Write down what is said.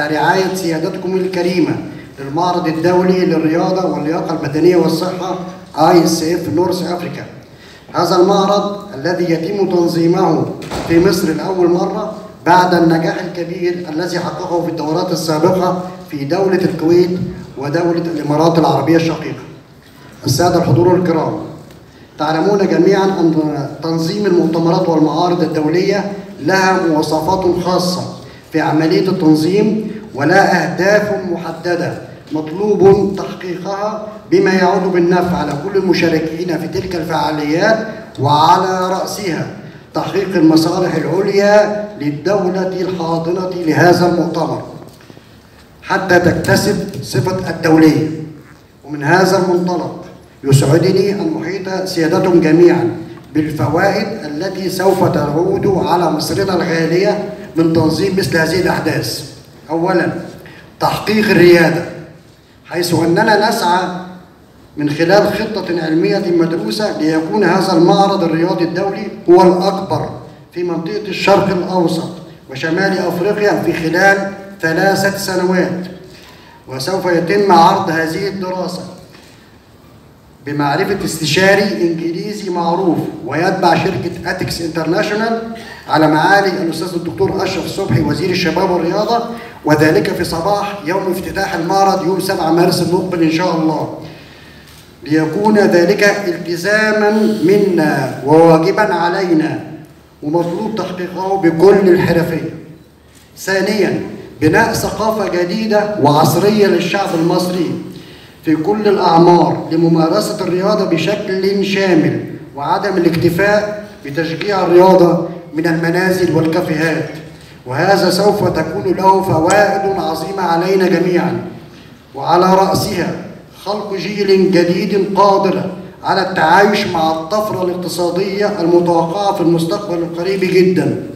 رعاية سيادتكم الكريمة للمعرض الدولي للرياضة واللياقة البدنية والصحة ICF North Africa. هذا المعرض الذي يتم تنظيمه في مصر لأول مرة بعد النجاح الكبير الذي حققه في الدورات السابقة في دولة الكويت ودولة الإمارات العربية الشقيقة. السادة الحضور الكرام، تعلمون جميعا أن تنظيم المؤتمرات والمعارض الدولية لها مواصفات خاصة في عملية التنظيم ولها أهداف محددة مطلوب تحقيقها بما يعود بالنفع على كل المشاركين في تلك الفعاليات، وعلى رأسها تحقيق المصالح العليا للدولة الحاضنة لهذا المؤتمر حتى تكتسب صفة الدولية. ومن هذا المنطلق يسعدني أن أحيط سيادتكم جميعا بالفوائد التي سوف تعود على مصرنا الغالية من تنظيم مثل هذه الأحداث. أولا، تحقيق الريادة، حيث أننا نسعى من خلال خطة علمية مدروسة ليكون هذا المعرض الرياضي الدولي هو الأكبر في منطقة الشرق الأوسط وشمال أفريقيا في خلال 3 سنوات، وسوف يتم عرض هذه الدراسة بمعرفة استشاري إنجليزي معروف ويتبع شركة ATEX انترناشونال على معالي الأستاذ الدكتور أشرف صبحي وزير الشباب والرياضة، وذلك في صباح يوم افتتاح المعرض يوم 7 مارس المقبل إن شاء الله، ليكون ذلك التزاما منا وواجبا علينا ومطلوب تحقيقه بكل الحرفية. ثانيا، بناء ثقافة جديدة وعصرية للشعب المصري في كل الأعمار لممارسة الرياضة بشكل شامل، وعدم الاكتفاء بتشجيع الرياضة من المنازل والكافيهات، وهذا سوف تكون له فوائد عظيمة علينا جميعا، وعلى رأسها خلق جيل جديد قادر على التعايش مع الطفرة الاقتصادية المتوقعة في المستقبل القريب جدا.